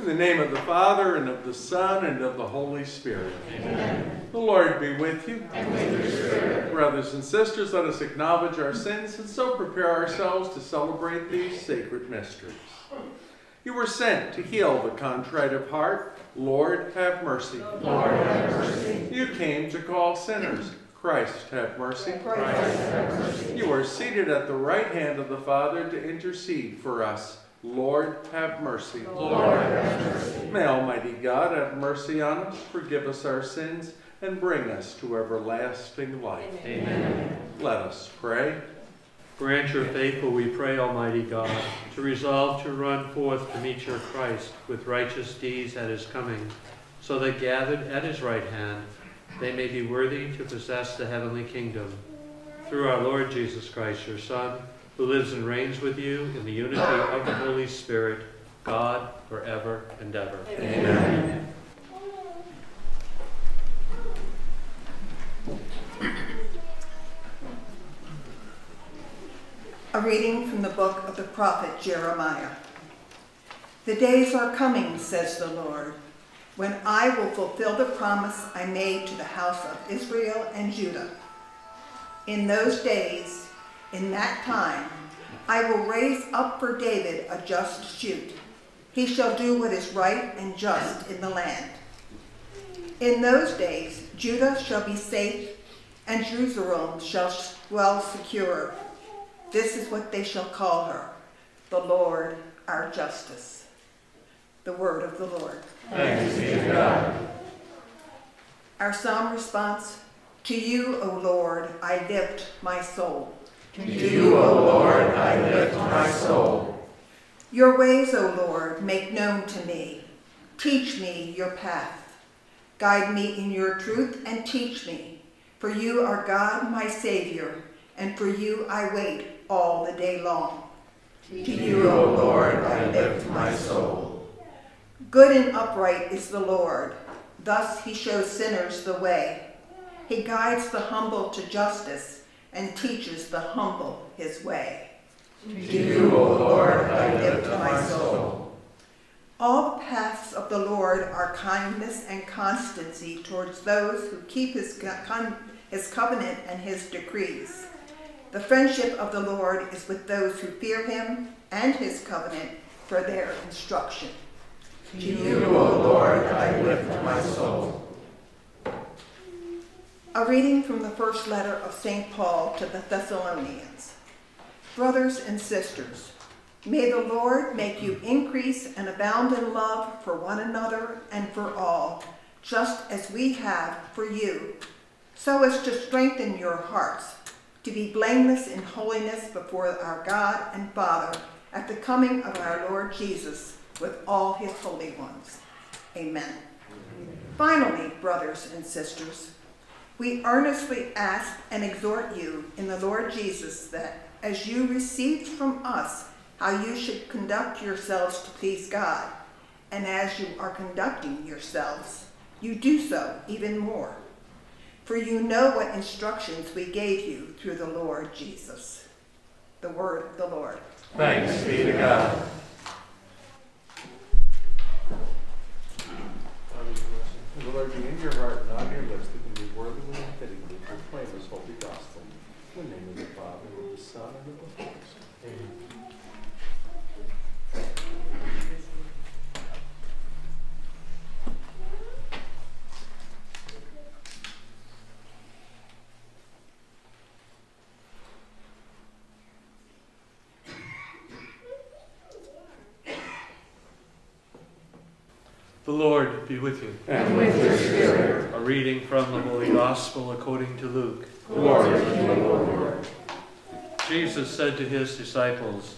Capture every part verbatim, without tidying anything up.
In the name of the Father, and of the Son, and of the Holy Spirit. Amen. The Lord be with you. And with your spirit. Brothers and sisters, let us acknowledge our sins and so prepare ourselves to celebrate these sacred mysteries. You were sent to heal the contrite of heart. Lord, have mercy. Lord, have mercy. You came to call sinners. Christ, have mercy. Christ, have mercy. You are seated at the right hand of the Father to intercede for us. Lord, have mercy. Lord, have mercy. May Almighty God have mercy on us, forgive us our sins, and bring us to everlasting life. Amen. Let us pray. Grant your faithful, we pray, Almighty God, to resolve to run forth to meet your Christ with righteous deeds at his coming, so that gathered at his right hand, they may be worthy to possess the heavenly kingdom. Through our Lord Jesus Christ, your Son, who lives and reigns with you in the unity of the Holy Spirit, God, forever and ever. Amen. A reading from the book of the prophet Jeremiah. The days are coming, says the Lord, when I will fulfill the promise I made to the house of Israel and Judah. In those days, in that time, I will raise up for David a just shoot. He shall do what is right and just in the land. In those days, Judah shall be safe, and Jerusalem shall dwell secure. This is what they shall call her, the Lord our justice. The word of the Lord. Thanks be to God. Our psalm response: to you, O Lord, I lift my soul. To you, O Lord, I lift my soul. Your ways, O Lord, make known to me. Teach me your path. Guide me in your truth and teach me. For you are God, my Savior, and for you I wait all the day long. To you, O Lord, I lift my soul. Good and upright is the Lord. Thus he shows sinners the way. He guides the humble to justice and teaches the humble his way. To you, O Lord, I lift my soul. All the paths of the Lord are kindness and constancy towards those who keep his, con his covenant and his decrees. The friendship of the Lord is with those who fear him and his covenant for their instruction. To you, O Lord, I lift my soul. A reading from the first letter of Saint Paul to the Thessalonians. Brothers and sisters, may the Lord make you increase and abound in love for one another and for all, just as we have for you, so as to strengthen your hearts, to be blameless in holiness before our God and Father at the coming of our Lord Jesus with all his holy ones. Amen. Finally, brothers and sisters, we earnestly ask and exhort you in the Lord Jesus that, as you received from us how you should conduct yourselves to please God, and as you are conducting yourselves, you do so even more. For you know what instructions we gave you through the Lord Jesus. The word of the Lord. Thanks be to God. The Lord be in your heart and on your lips, that you be worthy and fitting to proclaim his holy gospel. In the name of the Father, and of the Son, and of the Holy Spirit. Amen. The Lord be with you. And with your spirit. A reading from the Holy Gospel according to Luke. Glory to you, Lord. Jesus said to his disciples,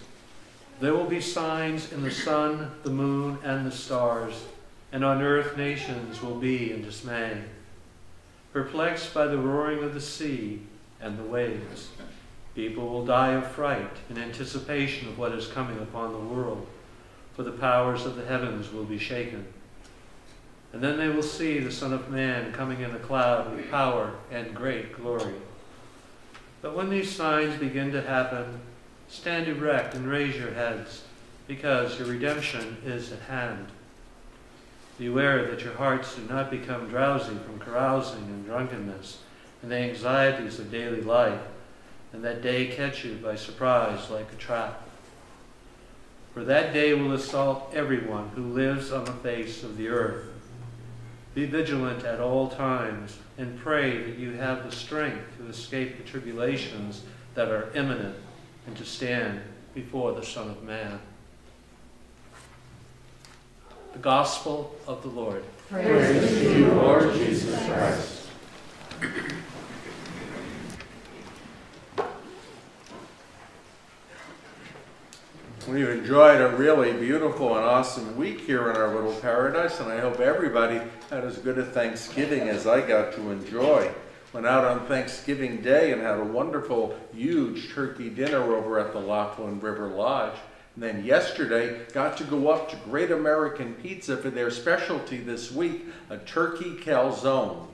there will be signs in the sun, the moon, and the stars, and on earth nations will be in dismay, perplexed by the roaring of the sea and the waves. People will die of fright in anticipation of what is coming upon the world, for the powers of the heavens will be shaken. And then they will see the Son of Man coming in a cloud with power and great glory. But when these signs begin to happen, stand erect and raise your heads, because your redemption is at hand. Beware that your hearts do not become drowsy from carousing and drunkenness and the anxieties of daily life, and that day catch you by surprise like a trap. For that day will assault everyone who lives on the face of the earth. Be vigilant at all times and pray that you have the strength to escape the tribulations that are imminent and to stand before the Son of Man. The Gospel of the Lord. Praise, Praise to you, Lord Jesus Christ. We've enjoyed a really beautiful and awesome week here in our little paradise, and I hope everybody had as good a Thanksgiving as I got to enjoy. Went out on Thanksgiving Day and had a wonderful, huge turkey dinner over at the Laughlin River Lodge. And then yesterday, got to go up to Great American Pizza for their specialty this week, a turkey calzone.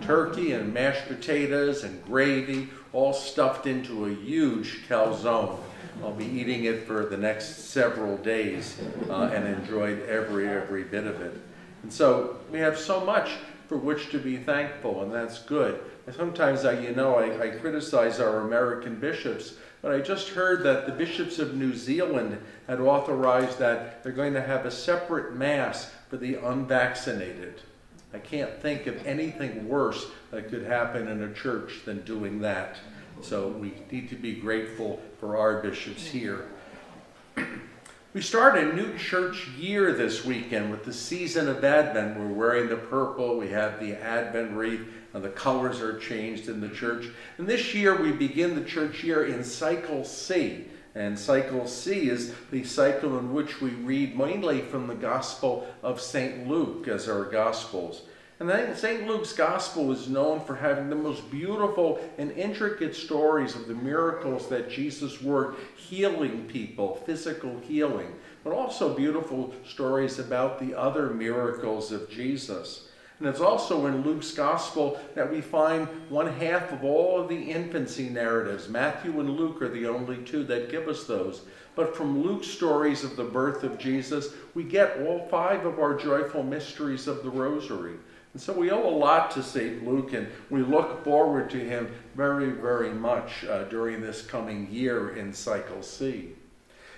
Turkey and mashed potatoes and gravy, all stuffed into a huge calzone. I'll be eating it for the next several days uh, and enjoyed every, every bit of it. And so we have so much for which to be thankful, and that's good. And sometimes, I, you know, I, I criticize our American bishops, but I just heard that the bishops of New Zealand had authorized that they're going to have a separate mass for the unvaccinated. I can't think of anything worse that could happen in a church than doing that. So we need to be grateful for our bishops here. We start a new church year this weekend with the season of Advent. We're wearing the purple, we have the Advent wreath, and the colors are changed in the church. And this year we begin the church year in cycle C. And cycle C is the cycle in which we read mainly from the Gospel of Saint Luke as our Gospels. And then Saint Luke's Gospel is known for having the most beautiful and intricate stories of the miracles that Jesus worked, healing people, physical healing, but also beautiful stories about the other miracles of Jesus. And it's also in Luke's Gospel that we find one half of all of the infancy narratives. Matthew and Luke are the only two that give us those. But from Luke's stories of the birth of Jesus, we get all five of our joyful mysteries of the Rosary. And so we owe a lot to Saint Luke, and we look forward to him very, very much uh, during this coming year in cycle C.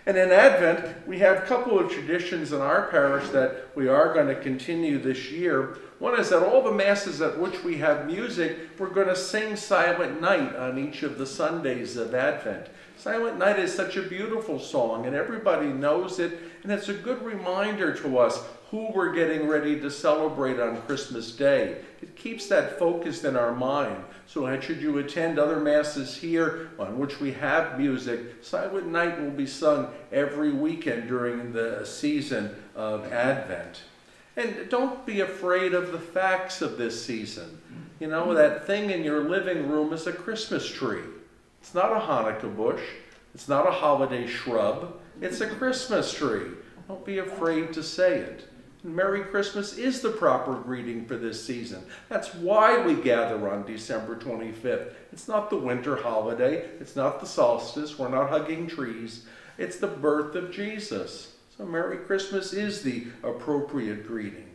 And in Advent, we have a couple of traditions in our parish that we are going to continue this year. One is that all the masses at which we have music, we're going to sing Silent Night on each of the Sundays of Advent. Silent Night is such a beautiful song, and everybody knows it, and it's a good reminder to us who we're getting ready to celebrate on Christmas Day. It keeps that focused in our mind. So should you attend other masses here on which we have music, Silent Night will be sung every weekend during the season of Advent. And don't be afraid of the facts of this season. You know, that thing in your living room is a Christmas tree. It's not a Hanukkah bush. It's not a holiday shrub. It's a Christmas tree. Don't be afraid to say it. Merry Christmas is the proper greeting for this season. That's why we gather on December twenty-fifth. It's not the winter holiday. It's not the solstice. We're not hugging trees. It's the birth of Jesus. So Merry Christmas is the appropriate greeting.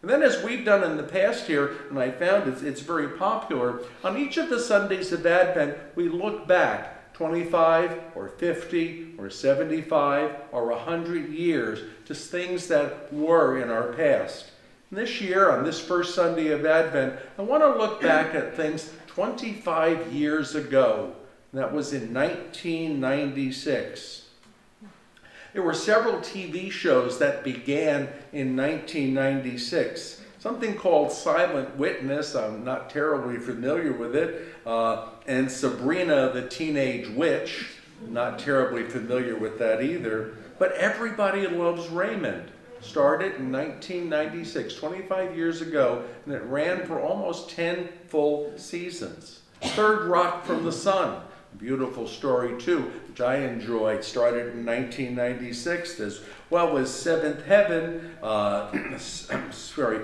And then, as we've done in the past here, and I found it's, it's very popular, on each of the Sundays of Advent, we look back twenty-five or fifty or seventy-five or one hundred years to things that were in our past. And this year, on this first Sunday of Advent, I want to look back at things twenty-five years ago. And that was in nineteen ninety-six. There were several T V shows that began in nineteen ninety-six. Something called Silent Witness, I'm not terribly familiar with it, uh, and Sabrina the Teenage Witch, not terribly familiar with that either. But Everybody Loves Raymond started in nineteen ninety-six, twenty-five years ago, and it ran for almost ten full seasons. Third Rock from the Sun. Beautiful story, too, which I enjoyed. Started in nineteen ninety-six, as well as Seventh Heaven, uh, sorry,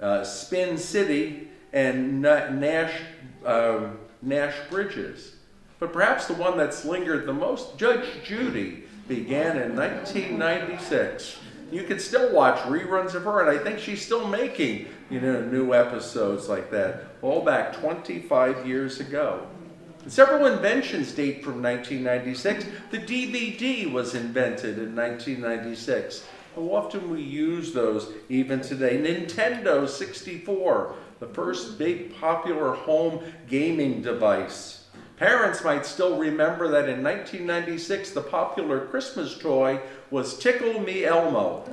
uh, Spin City, and Nash, uh, Nash Bridges. But perhaps the one that's lingered the most, Judge Judy, began in nineteen ninety-six. you can still watch reruns of her, and I think she's still making, you know, new episodes like that, all back twenty-five years ago. Several inventions date from nineteen ninety-six. The D V D was invented in nineteen ninety-six. How often we use those even today. Nintendo sixty-four, the first big popular home gaming device. Parents might still remember that in nineteen ninety-six, the popular Christmas toy was Tickle Me Elmo.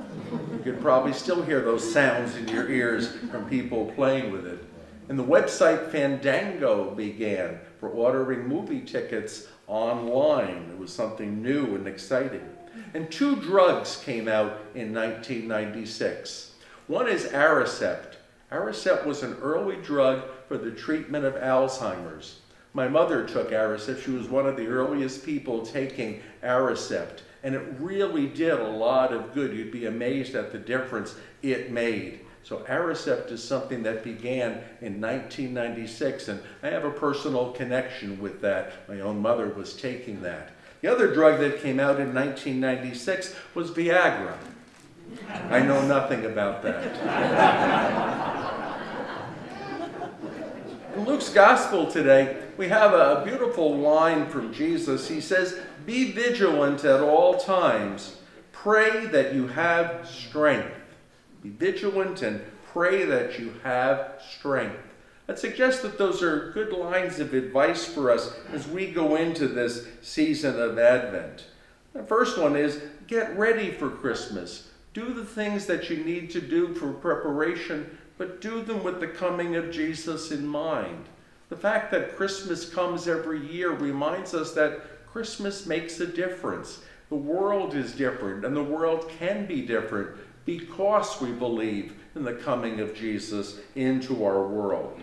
You could probably still hear those sounds in your ears from people playing with it. And the website Fandango began for ordering movie tickets online. It was something new and exciting. And two drugs came out in nineteen ninety-six. One is Aricept. Aricept was an early drug for the treatment of Alzheimer's. My mother took Aricept. She was one of the earliest people taking Aricept. And it really did a lot of good. You'd be amazed at the difference it made. So Aricept is something that began in nineteen ninety-six, and I have a personal connection with that. My own mother was taking that. The other drug that came out in nineteen ninety-six was Viagra. I know nothing about that. In Luke's Gospel today, we have a beautiful line from Jesus. He says, "Be vigilant at all times. Pray that you have strength." Be vigilant and pray that you have strength. I'd suggest that those are good lines of advice for us as we go into this season of Advent. The first one is, get ready for Christmas. Do the things that you need to do for preparation, but do them with the coming of Jesus in mind. The fact that Christmas comes every year reminds us that Christmas makes a difference. The world is different, and the world can be different, because we believe in the coming of Jesus into our world.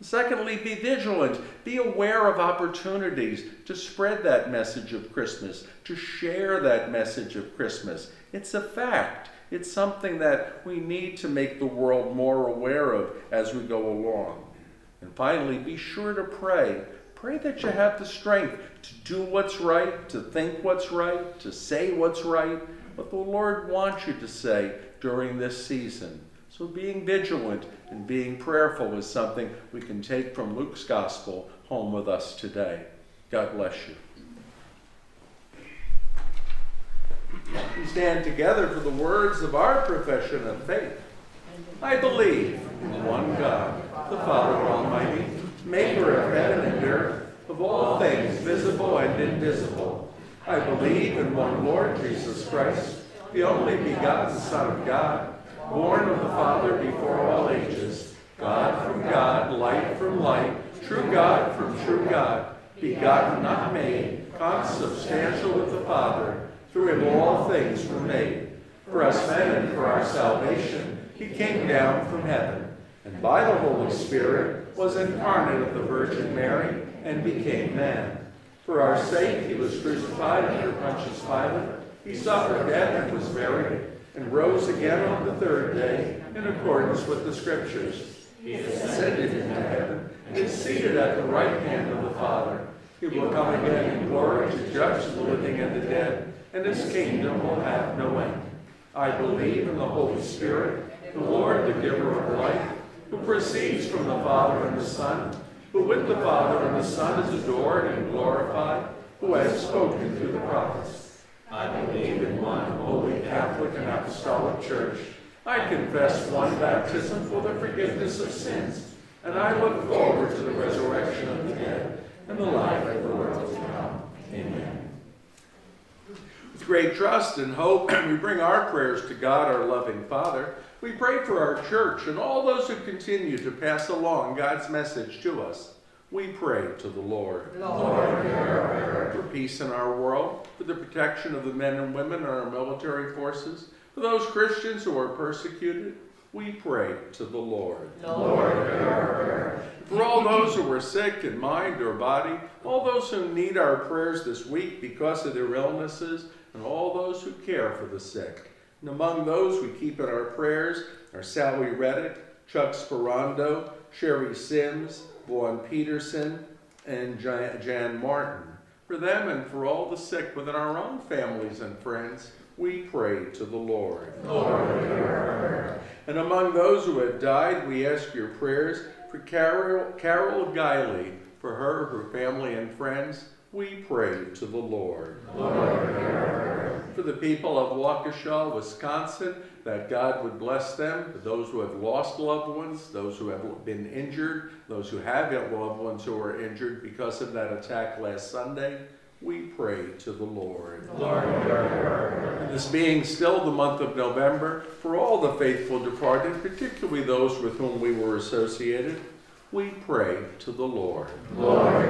Secondly, be vigilant. Be aware of opportunities to spread that message of Christmas, to share that message of Christmas. It's a fact. It's something that we need to make the world more aware of as we go along. And finally, be sure to pray. Pray that you have the strength to do what's right, to think what's right, to say what's right, what the Lord wants you to say during this season. So being vigilant and being prayerful is something we can take from Luke's Gospel home with us today. God bless you. We stand together for the words of our profession of faith. I believe in one God, the Father Almighty, maker of heaven and earth, of all things visible and invisible. I believe in one Lord Jesus Christ, the only begotten Son of God, born of the Father before all ages, God from God, light from light, true God from true God, begotten, not made, consubstantial with the Father, through him all things were made. For us men and for our salvation, he came down from heaven, and by the Holy Spirit was incarnate of the Virgin Mary and became man. For our sake he was crucified under Pontius Pilate, he suffered death and was buried, and rose again on the third day in accordance with the Scriptures. He ascended into heaven and is seated at the right hand of the Father. He will come again in glory to judge the living and the dead, and his kingdom will have no end. I believe in the Holy Spirit, the Lord, the giver of life, who proceeds from the Father and the Son, who with the Father and the Son is adored and glorified, who has spoken through the prophets. I believe in one holy Catholic and Apostolic Church. I confess one baptism for the forgiveness of sins, and I look forward to the resurrection of the dead and the life of the world to come. Amen. With great trust and hope, we bring our prayers to God, our loving Father. We pray for our church and all those who continue to pass along God's message to us. We pray to the Lord. Lord, hear our prayer. For peace in our world, for the protection of the men and women in our military forces, for those Christians who are persecuted, we pray to the Lord. Lord, hear our prayer. For all those who are sick in mind or body, all those who need our prayers this week because of their illnesses, and all those who care for the sick. And among those we keep in our prayers are Sally Reddick, Chuck Sperando, Sherry Sims, Vaughn Peterson, and Jan Martin. For them and for all the sick within our own families and friends, we pray to the Lord. Lord, and among those who have died, we ask your prayers for Carol, Carol Guiley, for her, her family, and friends. We pray to the Lord. Lord, for the people of Waukesha, Wisconsin, that God would bless them, for those who have lost loved ones, those who have been injured, those who have loved ones who are injured because of that attack last Sunday, we pray to the Lord. Lord. And this being still the month of November, for all the faithful departed, particularly those with whom we were associated, we pray to the Lord. Lord.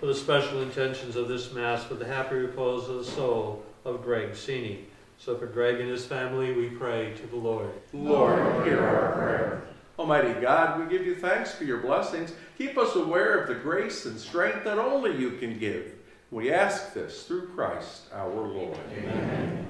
For the special intentions of this Mass, for the happy repose of the soul of Greg Sini. So for Greg and his family, we pray to the Lord. Lord, hear our prayer. Almighty God, we give you thanks for your blessings. Keep us aware of the grace and strength that only you can give. We ask this through Christ our Lord. Amen.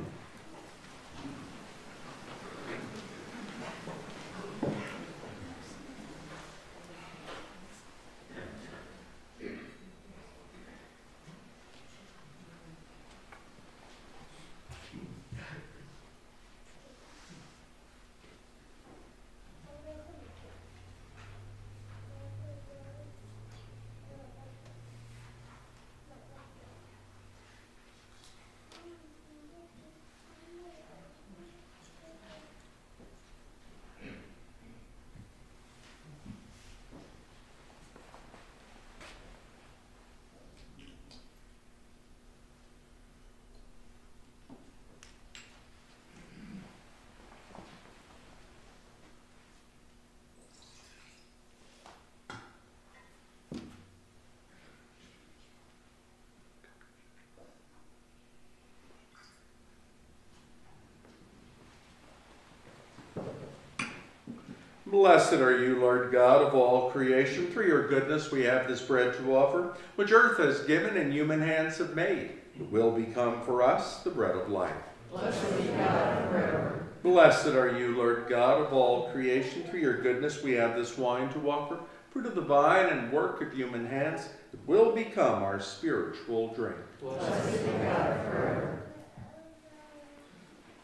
Blessed are you, Lord God of all creation. Through your goodness we have this bread to offer, which earth has given and human hands have made. It will become for us the bread of life. Blessed be God forever. Blessed are you, Lord God of all creation. Through your goodness we have this wine to offer, fruit of the vine and work of human hands. It will become our spiritual drink. Blessed be God forever.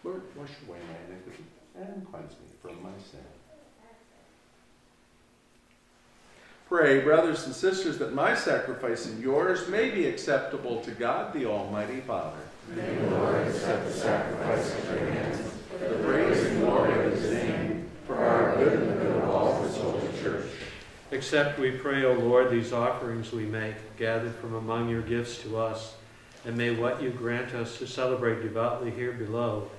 Lord, wash away my iniquity and cleanse me from my sin. Pray, brothers and sisters, that my sacrifice and yours may be acceptable to God, the Almighty Father. May the Lord accept the sacrifice of your hands, for the praise and glory of his name, for our good and the good of all his holy church. Accept, we pray, O Lord, these offerings we make, gathered from among your gifts to us, and may what you grant us to celebrate devoutly here below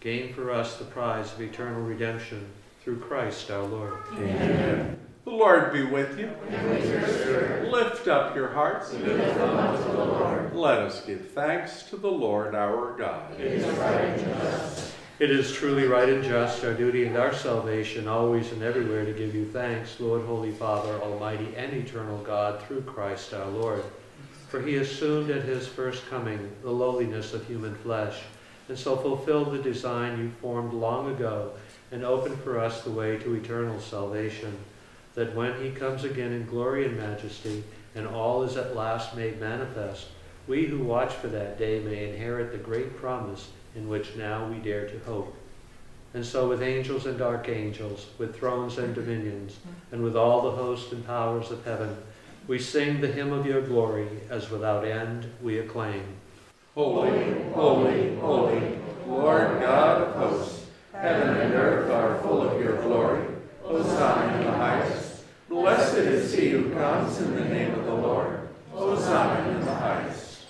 gain for us the prize of eternal redemption through Christ our Lord. Amen. Amen. The Lord be with you. And with your spirit. Lift up your hearts. And lift them up to the Lord. Let us give thanks to the Lord our God. It is right and just. It is truly right and just, our duty and our salvation, always and everywhere to give you thanks, Lord, Holy Father, Almighty and eternal God, through Christ our Lord. For he assumed at his first coming the lowliness of human flesh, and so fulfilled the design you formed long ago, and opened for us the way to eternal salvation, that when he comes again in glory and majesty, and all is at last made manifest, we who watch for that day may inherit the great promise in which now we dare to hope. And so with angels and archangels, with thrones and dominions, and with all the hosts and powers of heaven, we sing the hymn of your glory, as without end we acclaim. Holy, holy, holy, Lord God of hosts, heaven and earth are full of your glory. Hosanna in the highest. Blessed is he who comes in the name of the Lord. Hosanna in the highest.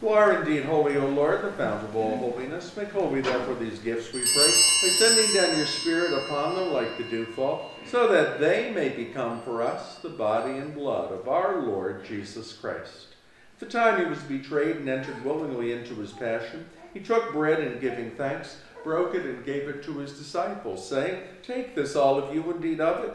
You are indeed holy, O Lord, the fount of all holiness. Make holy, therefore, these gifts, we pray, by sending down your Spirit upon them like the dewfall, so that they may become for us the body and blood of our Lord Jesus Christ. At the time he was betrayed and entered willingly into his passion, he took bread and, giving thanks, broke it and gave it to his disciples, saying, Take this, all of you, and eat of it,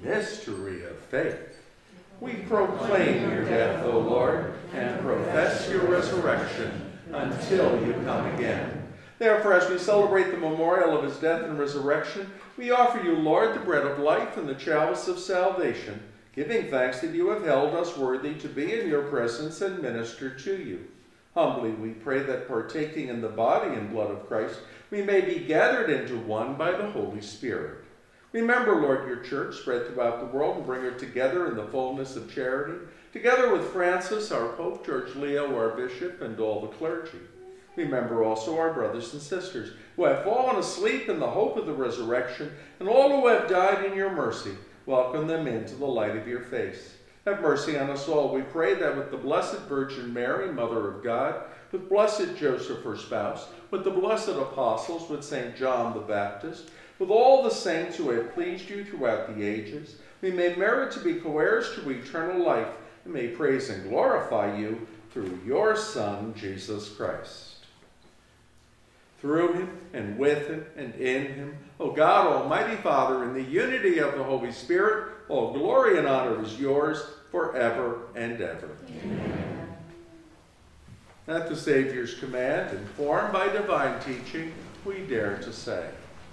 The mystery of faith. We proclaim your death, O Lord, and profess your resurrection until you come again. Therefore, as we celebrate the memorial of his death and resurrection, we offer you, Lord, the bread of life and the chalice of salvation, giving thanks that you have held us worthy to be in your presence and minister to you. Humbly we pray that, partaking in the body and blood of Christ, we may be gathered into one by the Holy Spirit. Remember, Lord, your church spread throughout the world, and bring her together in the fullness of charity, together with Francis, our Pope, George Leo, our Bishop, and all the clergy. Remember also our brothers and sisters who have fallen asleep in the hope of the resurrection, and all who have died in your mercy. Welcome them into the light of your face. Have mercy on us all, we pray, that with the Blessed Virgin Mary, Mother of God, with blessed Joseph, her spouse, with the blessed apostles, with St John the Baptist, with all the saints who have pleased you throughout the ages, we may merit to be co-heirs to eternal life, and may praise and glorify you through your Son, Jesus Christ. Through him, and with him, and in him, O God, almighty Father, in the unity of the Holy Spirit, all glory and honor is yours forever and ever. Amen. At the Savior's command, informed by divine teaching, we dare to say,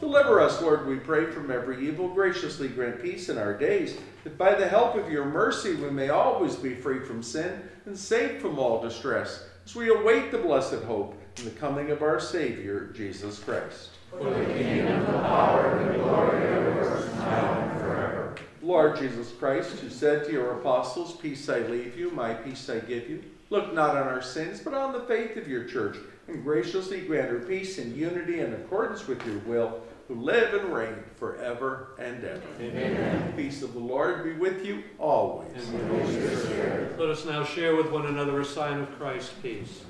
Deliver us, Lord, we pray, from every evil. Graciously grant peace in our days, that by the help of your mercy we may always be free from sin and safe from all distress, as we await the blessed hope and the coming of our Savior, Jesus Christ. For the kingdom, the power, and the glory are yours now and forever. Lord Jesus Christ, who said to your apostles, Peace I leave you, my peace I give you, look not on our sins, but on the faith of your church, and graciously grant her peace and unity in accordance with your will, who live and reign forever and ever. Amen. The peace of the Lord be with you always. And with your spirit. Let us now share with one another a sign of Christ's peace.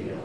healed.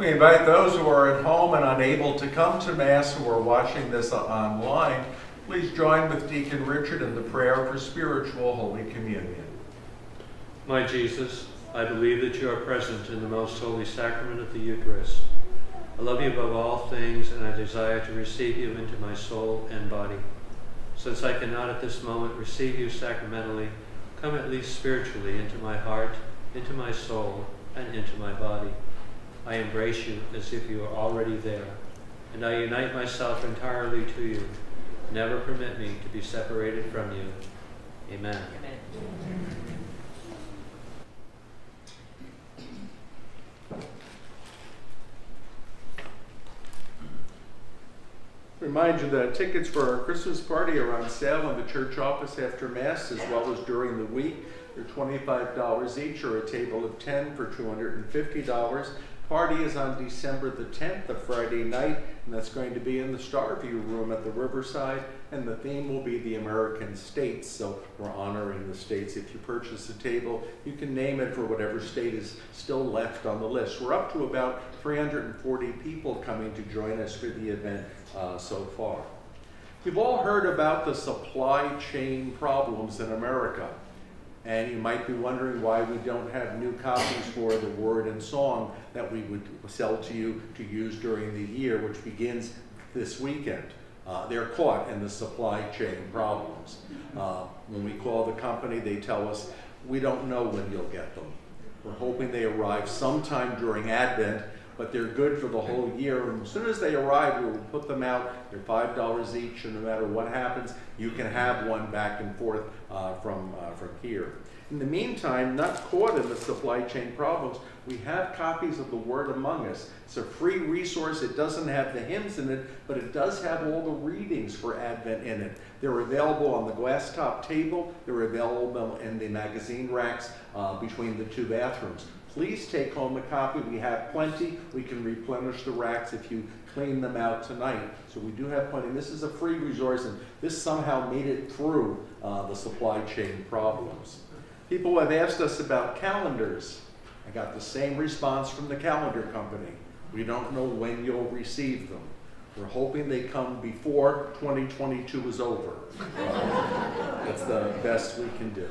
We invite those who are at home and unable to come to Mass who are watching this online, please join with Deacon Richard in the prayer for spiritual Holy Communion. My Jesus, I believe that you are present in the most holy sacrament of the Eucharist. I love you above all things, and I desire to receive you into my soul and body. Since I cannot at this moment receive you sacramentally, come at least spiritually into my heart, into my soul, and into my body. I embrace you as if you are already there, and I unite myself entirely to you. Never permit me to be separated from you. Amen. Amen. Remind you that tickets for our Christmas party are on sale in the church office after Mass as well as during the week. They're twenty-five dollars each or a table of ten for two hundred fifty dollars. Party is on December the tenth, a Friday night, and that's going to be in the Starview Room at the Riverside, and the theme will be the American States, so we're honoring the states. If you purchase a table, you can name it for whatever state is still left on the list. We're up to about three hundred forty people coming to join us for the event uh, so far. You've all heard about the supply chain problems in America. And you might be wondering why we don't have new copies for the Word and Song that we would sell to you to use during the year, which begins this weekend. Uh, they're caught in the supply chain problems. Uh, when we call the company, they tell us, we don't know when you'll get them. We're hoping they arrive sometime during Advent, but they're good for the whole year. And as soon as they arrive, we will put them out. They're five dollars each, and no matter what happens, you can have one back and forth uh, from, uh, from here. In the meantime, not caught in the supply chain problems, we have copies of The Word Among Us. It's a free resource. It doesn't have the hymns in it, but it does have all the readings for Advent in it. They're available on the glass top table. They're available in the magazine racks uh, between the two bathrooms. Please take home a copy. We have plenty. We can replenish the racks if you clean them out tonight. So we do have plenty. This is a free resource, and this somehow made it through uh, the supply chain problems. People have asked us about calendars. I got the same response from the calendar company. We don't know when you'll receive them. We're hoping they come before twenty twenty-two is over. Uh, that's the best we can do.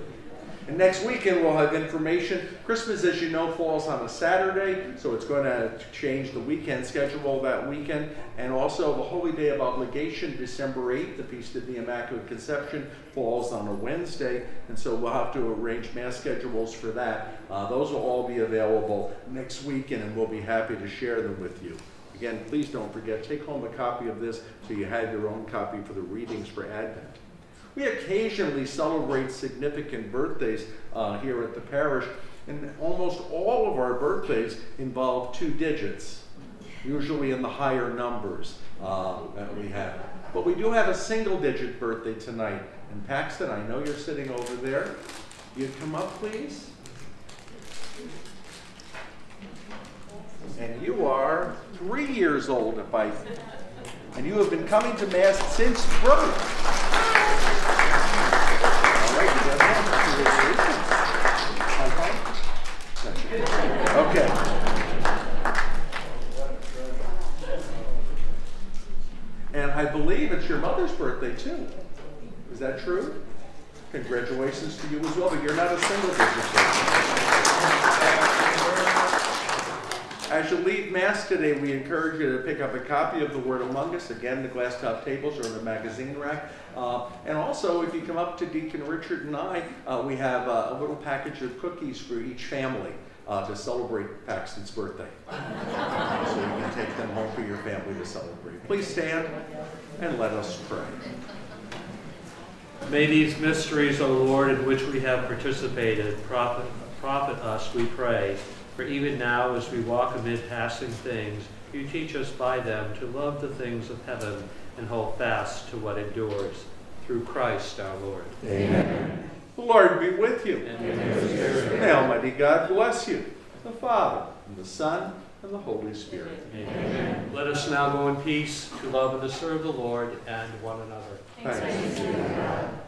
And next weekend we'll have information. Christmas, as you know, falls on a Saturday, so it's going to change the weekend schedule that weekend. And also the Holy Day of Obligation, December eighth, the Feast of the Immaculate Conception, falls on a Wednesday, and so we'll have to arrange Mass schedules for that. Uh, those will all be available next weekend, and we'll be happy to share them with you. Again, please don't forget, take home a copy of this so you have your own copy for the readings for Advent. We occasionally celebrate significant birthdays uh, here at the parish, and almost all of our birthdays involve two digits, usually in the higher numbers uh, that we have. But we do have a single-digit birthday tonight. And Paxton, I know you're sitting over there. You'd come up, please. And you are three years old, if I... And you have been coming to Mass since birth. Okay. And I believe it's your mother's birthday, too. Is that true? Congratulations to you as well, but you're not a single digit. As you leave Mass today, we encourage you to pick up a copy of The Word Among Us. Again, the glass top tables are in the magazine rack. Uh, and also, if you come up to Deacon Richard and I, uh, we have uh, a little package of cookies for each family. Uh, to celebrate Paxton's birthday. So you can take them home for your family to celebrate. Please stand and let us pray. May these mysteries, O Lord, in which we have participated, profit, profit us, we pray. For even now, as we walk amid passing things, you teach us by them to love the things of heaven and hold fast to what endures. Through Christ our Lord. Amen. The Lord be with you. And may Almighty God bless you, the Father, and the Son, and the Holy Spirit. Amen. Let us now go in peace to love and to serve the Lord and one another. Thanks. Thanks.